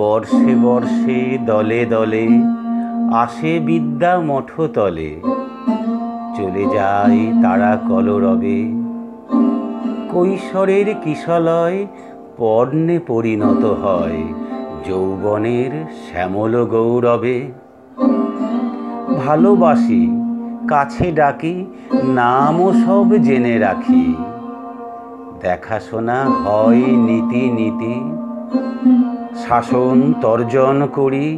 বর্ষে বর্ষে দলে দলে আসে বিদ্যা মঠতলে, চলে যায় তারা কলরবে, কৈশোরের কিশলয় পর্ণে পরিণত হয় যৌবনের শ্যামল গৌরবে। ভালোবাসি, কাছে ডাকি, নামও সব জেনে রাখি, দেখাশোনা হয় নীতি নীতি, শাসন তর্জন করি,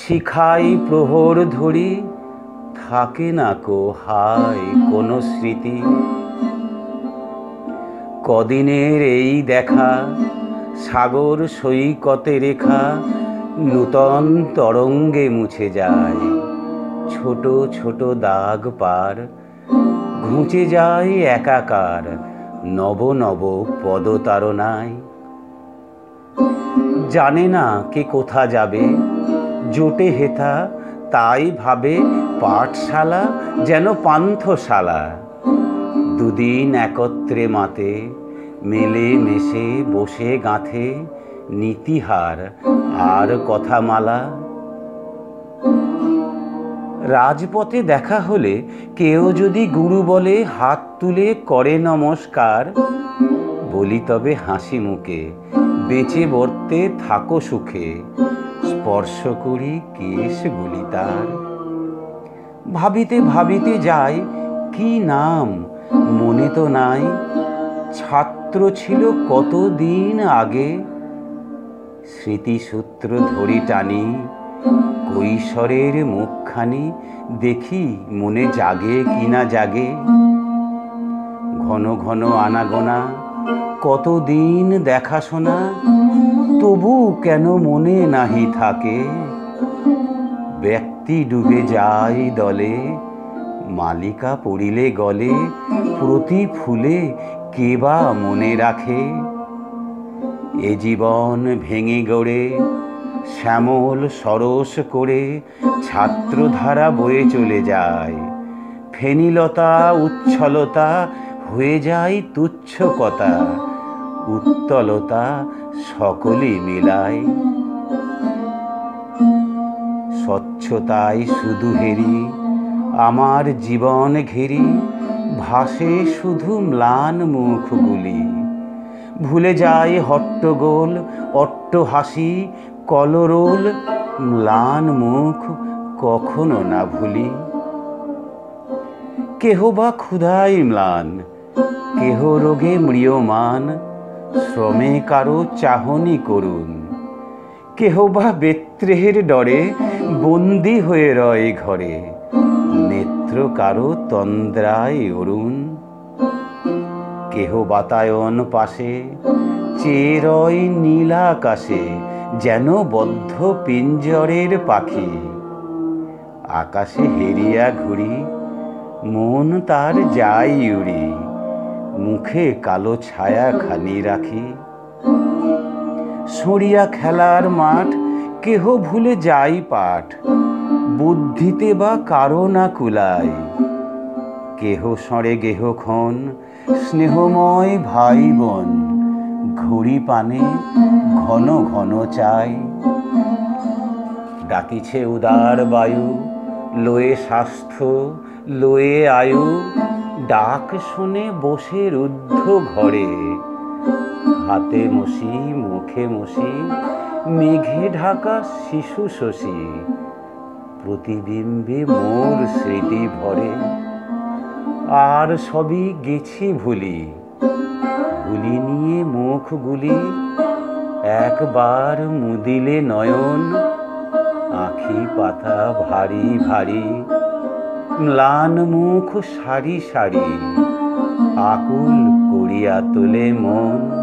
শিখাই প্রহর ধরি, থাকে না কো হায় কোনো স্মৃতি। কদিনের এই দেখা, সাগর সৈকতে রেখা নূতন তরঙ্গে মুছে যায়, ছোট ছোট দাগ পার ঘুচে যায় একাকার নব নব পদতারণায়। জানে না কে কোথা যাবে, জোটে হেথা তাই ভাবে পাঠশালা যেন পান্থশালা। দুদিন একত্রে মাতে, মেলে মেশে বসে গাঁথে নীতিহার আর কথামালা। রাজপথে দেখা হলে কেউ যদি গুরু বলে হাত তুলে করে নমস্কার, বলি তবে হাসি মুখে, বেঁচে বর্তে থাকো সুখে, স্পর্শ করি কেশ বলি তার। ভাবিতে ভাবিতে যায় কি নাম মনে তো নাই, ছাত্র ছিল কতদিন আগে, স্মৃতিসূত্র ধরি টানি, কৈশোরের মুখখানি দেখি মনে জাগে কি না জাগে। ঘন ঘন আনাগোনা, কতদিন দেখাশোনা, তবু কেন মনে নাহি থাকে, ব্যক্তি ডুবে যায় দলে, মালিকা পড়িলে গলে, প্রতি ফুলে কে বা মনে রাখে। এ জীবন ভেঙে গড়ে শ্যামল সরস করে ছাত্রধারা বয়ে চলে যায়, ফেনিলতা উচ্ছলতা হয়ে যায় তুচ্ছ কথা, উত্তলতা সকলে মিলায়। স্বচ্ছতায় শুধু হেরি, আমার জীবন ঘেরি, ভাসে শুধু ম্লান মুখগুলি, ভুলে যায় হট্টগোল অট্টহাসি কলরোল, ম্লান মুখ কখনো না ভুলি। কেহ বা ক্ষুধায় ম্লান, কেহ রোগে ম্রিয়মান, শ্রমে কারো চাহনি করুন, কেহ বা বেত্রের ডরে বন্দী হয়ে রয় ঘরে, নেত্র কারো তন্দ্রায় অরুণ। কেহ বাতায়ন পাশে চেয়ে রয় নীলাকাশে যেন বদ্ধ পিঞ্জরের পাখি, আকাশে হেরিয়া ঘুরি, মন তার যাই উড়ি, মুখে কালো ছায়া খানি রাখি। সরিয়া খেলার মাঠ, কেহ ভুলে যাই পাঠ, বুদ্ধিতে বা কারো না কুলায়, কেহ সরে গেহক্ষণ স্নেহময় ভাই বোন, ঘড়ি পানে ঘন ঘন চাই। ডাকিছে উদার বায়ু, লয়ে স্বাস্থ্য লয়ে আয়ু, ডাক শুনে বসে রুদ্ধ ঘরে, হাতে মসি মুখে মসি, মেঘে ঢাকা শিশু শশী, প্রতিবিম্বে মোর স্মৃতি ভরে। আর সবই গেছি ভুলি, ভুলি নিয়ে মুখগুলি, একবার মুদিলে নয়ন, আঁখি পাতা ভারী ভারী, ম্লান মুখ সারি সারি, আকুল করিয়া তোলে মন।